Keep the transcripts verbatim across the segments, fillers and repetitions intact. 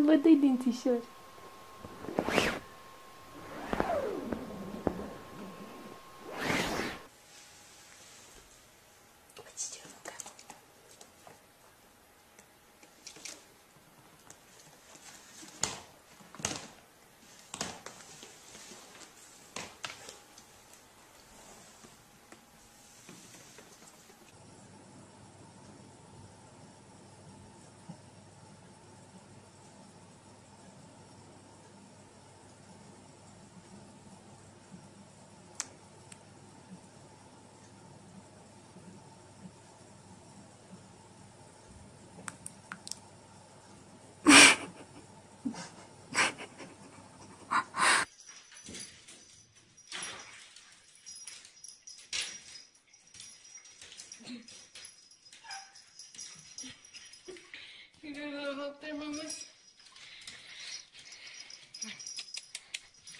Nu vă dai dințișori. You got a little help there, mamas?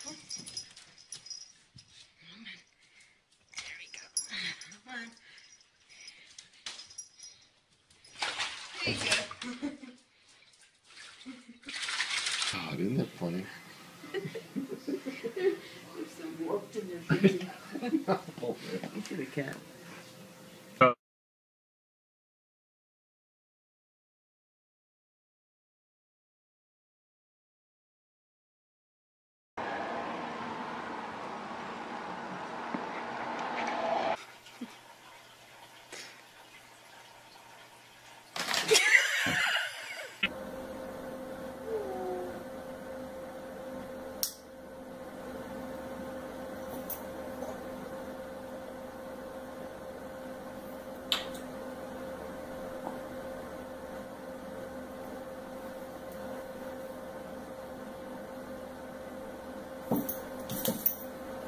Come on. Come on. There we go. Come on. There you go. God, isn't that funny? There's some warped in your face. Oh, man. Look at the cat.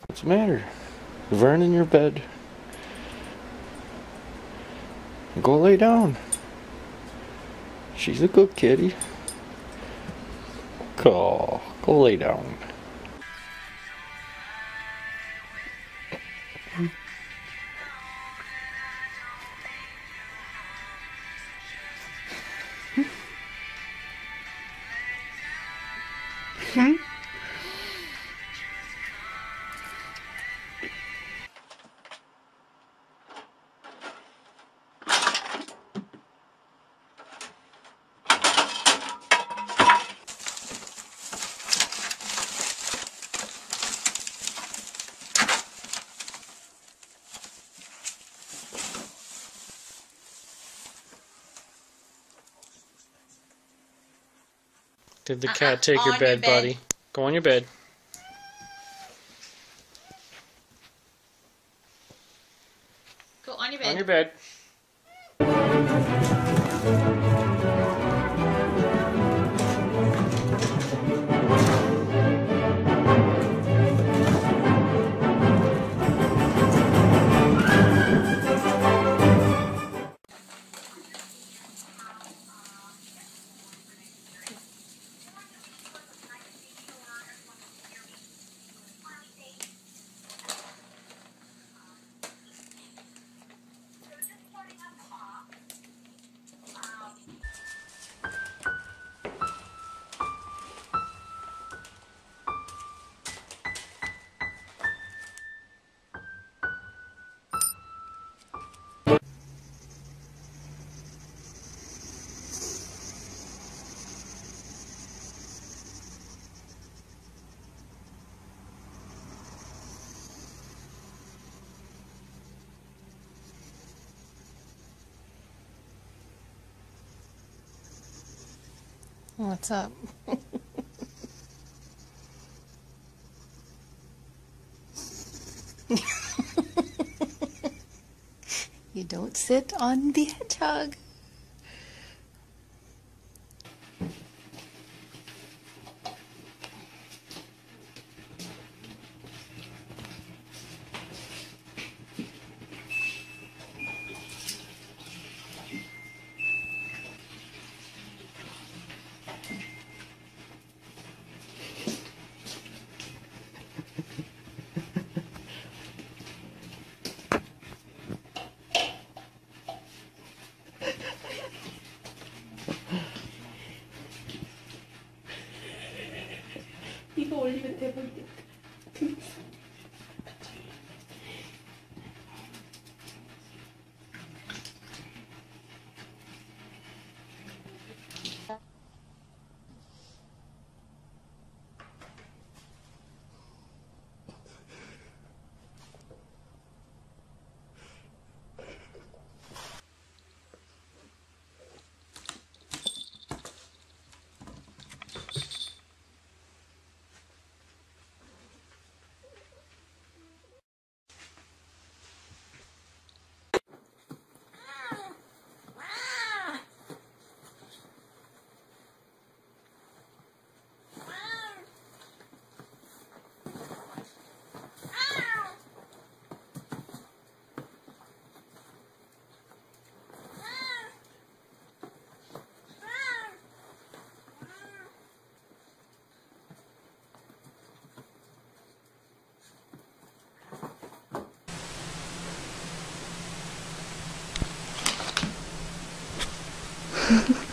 What's the matter? Vern in your bed. Go lay down. She's a good kitty. Go, go lay down. Hmm? Did the uh-uh. cat take your bed, your bed, buddy? Go on your bed. Go on your bed. On your bed. What's up? You don't sit on the hedgehog. 올리면 되는데. Mm-hmm.